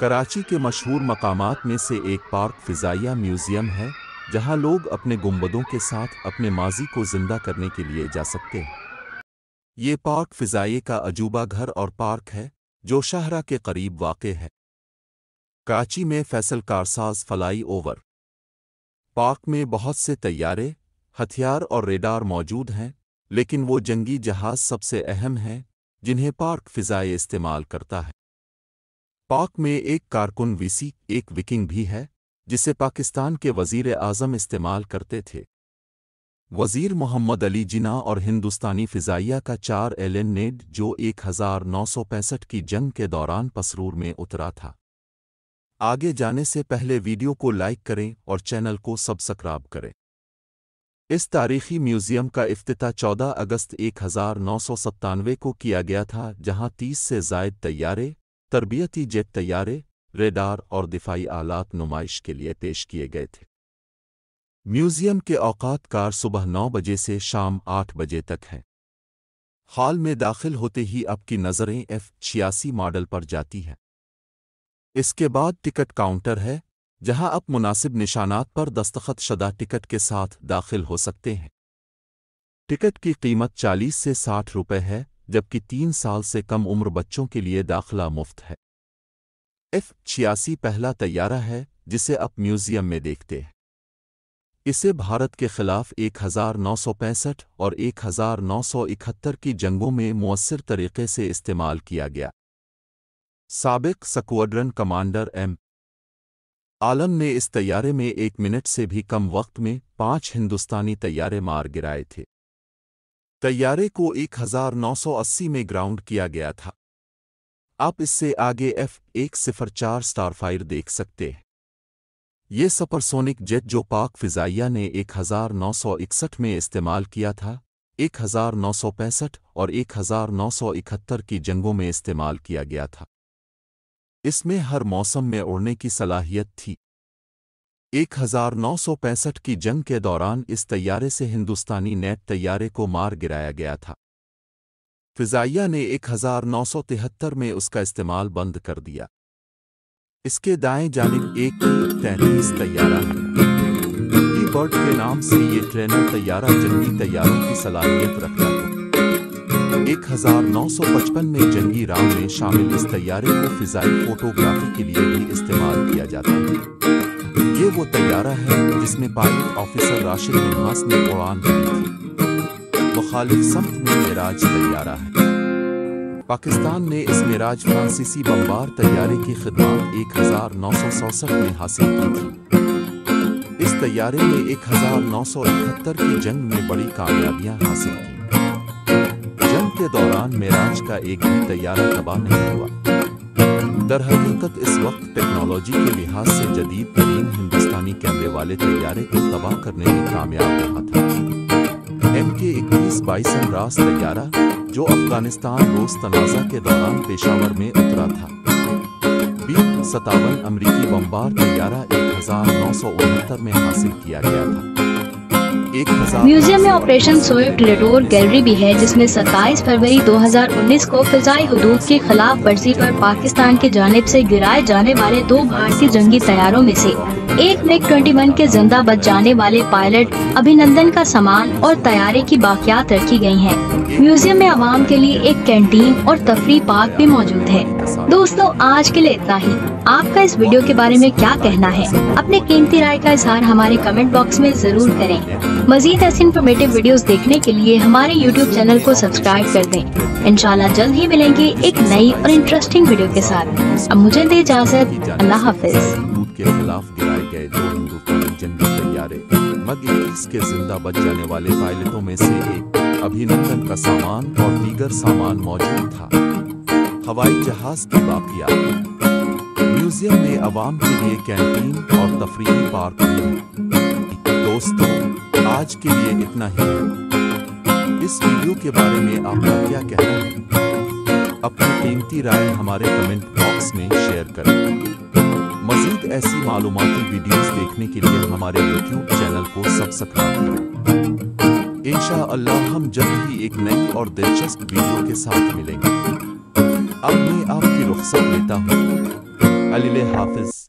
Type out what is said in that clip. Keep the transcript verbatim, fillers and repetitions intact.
कराची के मशहूर मकामात में से एक पार्क फ़िज़ाया म्यूज़ियम है, जहां लोग अपने गुंबदों के साथ अपने माजी को जिंदा करने के लिए जा सकते हैं। ये पार्क फ़िज़ाया का अजूबा घर और पार्क है जो शाहरा के करीब वाक़ है। कराची में Faisal Karsaz flyover park में बहुत से तैयारे, हथियार और रेडार मौजूद हैं, लेकिन वो जंगी जहाज़ सबसे अहम हैं जिन्हें पार्क फ़िज़ाया इस्तेमाल करता है। पार्क में एक कारकुन वीसी एक विकिंग भी है, जिसे पाकिस्तान के वज़ीर आज़म इस्तेमाल करते थे। वज़ीर मोहम्मद अली जिना और हिंदुस्तानी फ़िज़ाया का चार एलिन नेड जो एक हज़ार नौ सौ पैंसठ की जंग के दौरान पसरूर में उतरा था। आगे जाने से पहले वीडियो को लाइक करें और चैनल को सब्सक्राइब करें। इस तारीखी म्यूज़ियम का इफ्तिताह चौदह अगस्त उन्नीस सौ सत्तानवे को किया गया था, जहां तीस से ज़ायद तैयारे, तरबियती जेट तैयारे, रेडार और दिफाई आलात नुमाइश के लिए पेश किए गए थे। म्यूज़ियम के औकात कार सुबह नौ बजे से शाम आठ बजे तक हैं। हॉल में दाखिल होते ही आपकी नज़रें एफ छियासी मॉडल पर जाती हैं। इसके बाद टिकट काउंटर है, जहां आप मुनासिब निशानात पर दस्तखत शदा टिकट के साथ दाखिल हो सकते हैं। टिकट की कीमत चालीस से साठ रुपये है, जबकि तीन साल से कम उम्र बच्चों के लिए दाखिला मुफ्त है। एफ छियासी पहला तैयारा है जिसे आप म्यूज़ियम में देखते हैं। इसे भारत के ख़िलाफ़ एक हज़ार नौ सौ पैंसठ और एक हज़ार नौ सौ इकहत्तर की जंगों में मुअस्सर तरीक़े से इस्तेमाल किया गया। साबिक़ स्क्वाड्रन कमांडर एम आलम ने इस तैयारे में एक मिनट से भी कम वक्त में पांच हिंदुस्तानी तैयारे मार गिराए थे। तैयारे को उन्नीस सौ अस्सी में ग्राउंड किया गया था। आप इससे आगे एफ एक सौ चार स्टारफायर देख सकते हैं। ये सुपरसोनिक जेट जो पाक फ़िज़ाया ने उन्नीस सौ इकसठ में इस्तेमाल किया था, उन्नीस सौ पैंसठ और उन्नीस सौ इकहत्तर की जंगों में इस्तेमाल किया गया था। इसमें हर मौसम में उड़ने की सलाहियत थी। उन्नीस सौ पैंसठ की जंग के दौरान इस तैयारे से हिंदुस्तानी नेट तैयारे को मार गिराया गया था। फ़िज़ाया ने उन्नीस सौ तिहत्तर में उसका इस्तेमाल बंद कर दिया। इसके दाएं जानिब एक तैंतीस तैयारा है। बर्ड के नाम से ये ट्रेनर तैयारा जंगी तैयारों की सलाहियत रखता था। उन्नीस सौ पचपन में जंगी राम में शामिल इस तैयारे को फ़िज़ाई फोटोग्राफी के लिए भी इस्तेमाल किया जाता है। ये वो तैयारा है जिसमें पायलट ऑफिसर राशिद मिनास ने उड़ान भरी थी। मुखालिफ समत में मेराज तैयारा है। पाकिस्तान ने इस मेराज फ्रांसीसी बमबार तैयारे की खिदमत एक हज़ार नौ सौ सड़सठ में हासिल की थी। इस तैयारे ने एक हज़ार नौ सौ इकहत्तर की जंग में बड़ी कामयाबियाँ हासिल की। के दौरान मेराज का एक भी तैयारा तबाह नहीं हुआ। दरहकीकत इस वक्त टेक्नोलॉजी के लिहाज से जदीद तरीन हिंदुस्तानी कैमरे वाले तैयारे को तबाह करने में कामयाब रहा था। एम के इक्कीस बाइसन रास तैयारा जो अफगानिस्तान रोज तनाज़ा के दौरान पेशावर में उतरा था। बीस सतावन अमरीकी बम्बार तैयारा एक हज़ार नौ सौ उनहत्तर में हासिल किया गया था। म्यूजियम में ऑपरेशन सोय टेटोर गैलरी भी है, जिसमें सत्ताईस फरवरी दो हज़ार उन्नीस को फ़िज़ाई हदूद के खिलाफ वर्जी पर पाकिस्तान की जानिब से गिराए जाने वाले दो भारतीय जंगी तैयारों में से एक मिग इक्कीस के जिंदा बच जाने वाले पायलट अभिनंदन का सामान और तैयारे की बाकियात रखी गई हैं। म्यूजियम में आवाम के लिए एक कैंटीन और तफरी पार्क भी मौजूद है। दोस्तों, आज के लिए इतना ही। आपका इस वीडियो के बारे में क्या कहना है? अपने कीमती राय का इजहार हमारे कमेंट बॉक्स में जरूर करें। मजीद ऐसे इंफॉर्मेटिव वीडियोस देखने के लिए हमारे यूट्यूब चैनल को सब्सक्राइब कर दें। इंशाल्लाह जल्द ही मिलेंगे एक नई और इंटरेस्टिंग वीडियो के साथ। अब मुझे दे इजाजत, अल्लाह हाफिज। म्यूजियम में आवाम के लिए कैंटीन और तफरीही पार्क भी है। दोस्तों, आज के लिए इतना ही है। इस वीडियो के बारे में आपका क्या कहना है? अपनी कीमती राय हमारे कमेंट बॉक्स में शेयर करें। मज़ीद ऐसी मालूमाती वीडियोस देखने के लिए हमारे यूट्यूब चैनल को सब्सक्राइब करें। इंशाअल्लाह हम जल्द ही एक नई और दिलचस्प वीडियो के साथ मिलेंगे। अब मैं आपकी रुख्सत लेता हूँ। अली हाफिज।